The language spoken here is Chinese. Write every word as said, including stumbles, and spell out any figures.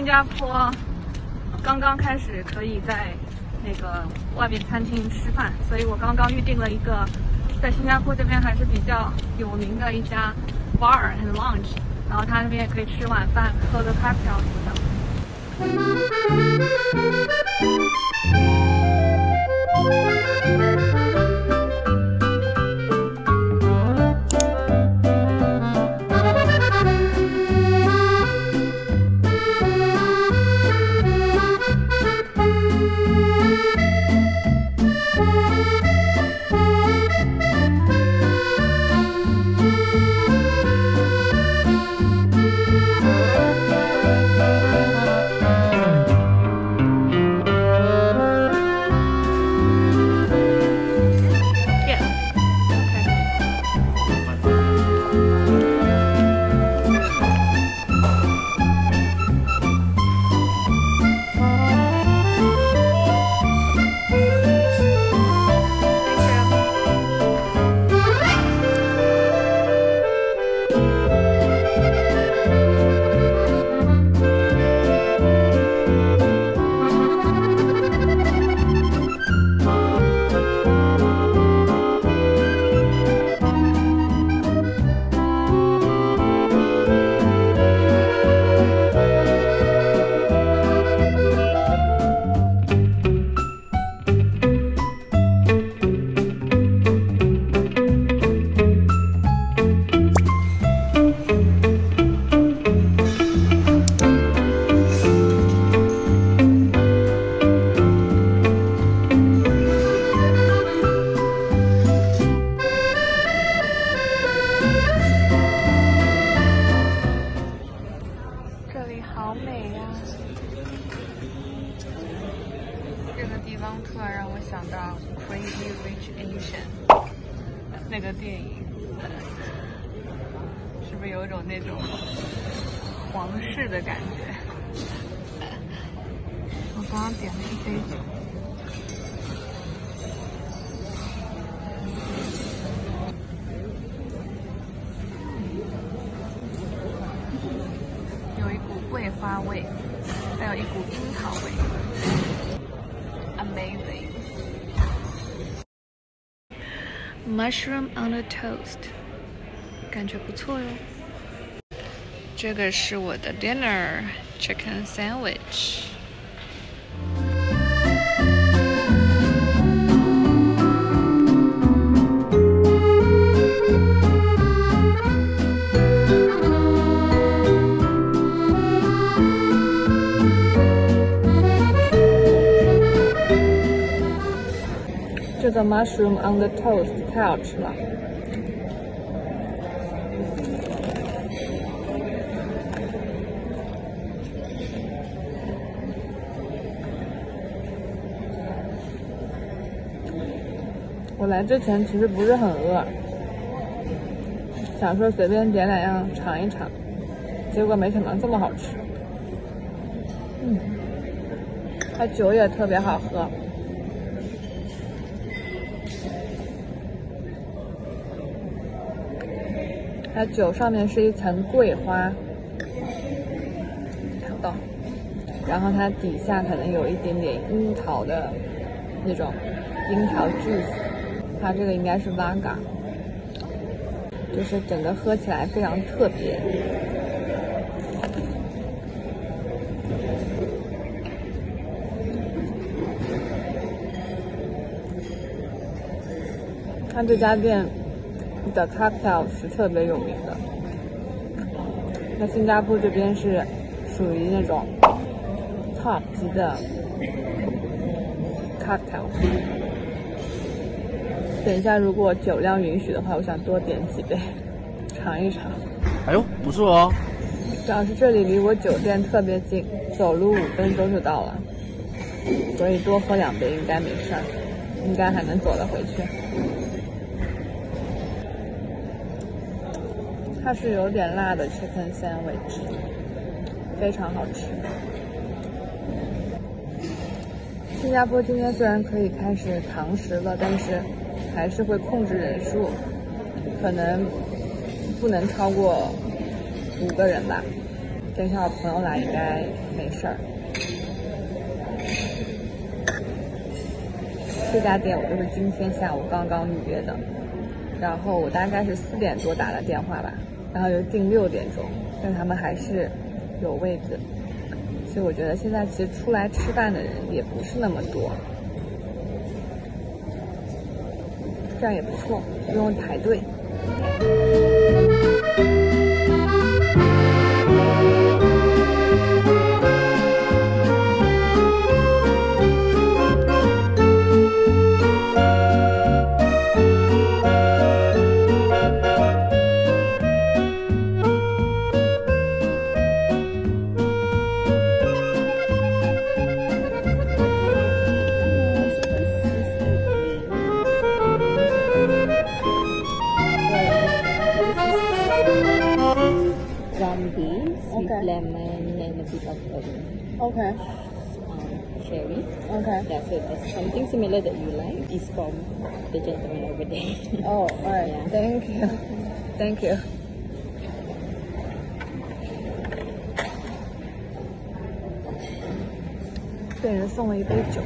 新加坡刚刚开始可以在那个外面餐厅吃饭，所以我刚刚预定了一个在新加坡这边还是比较有名的一家 bar and lounge， 然后他那边也可以吃晚饭、喝个 cocktail 什么的。 突然让我想到《Crazy Rich Asian》那个电影，是不是有一种那种皇室的感觉？我刚刚点了一杯酒，有一股桂花味，还有一股樱桃味。 Amazing. Mushroom on a toast， 感觉不错哟。这个是我的 dinner chicken sandwich。 这个 mushroom on the toast 太好吃了，我来之前其实不是很饿，想说随便点两样尝一尝，结果没想到这么好吃。嗯，它酒也特别好喝。 它酒上面是一层桂花，看不到，然后它底下可能有一点点樱桃的那种樱桃 juice， 它这个应该是 vodka， 就是整个喝起来非常特别。它这家店 的 cocktail 是特别有名的，在新加坡这边是属于那种 top 级的 cocktail。等一下，如果酒量允许的话，我想多点几杯，尝一尝。哎呦，不错哦！主要是这里离我酒店特别近，走路五分钟就到了，所以多喝两杯应该没事儿，应该还能走得回去。 它是有点辣的 chicken sandwich， 非常好吃。新加坡今天虽然可以开始堂食了，但是还是会控制人数，可能不能超过五个人吧。等一下我朋友来应该没事儿。这家店我就是今天下午刚刚预约的，然后我大概是四点多打的电话吧，然后就定六点钟，但他们还是有位子，所以我觉得现在其实出来吃饭的人也不是那么多，这样也不错，不用排队。 Okay. Um, cherry. Okay. That's it. That's something similar that you like is from the gentleman over there. Oh, alright. Yeah. Thank you. Thank you. This person 送了一杯酒。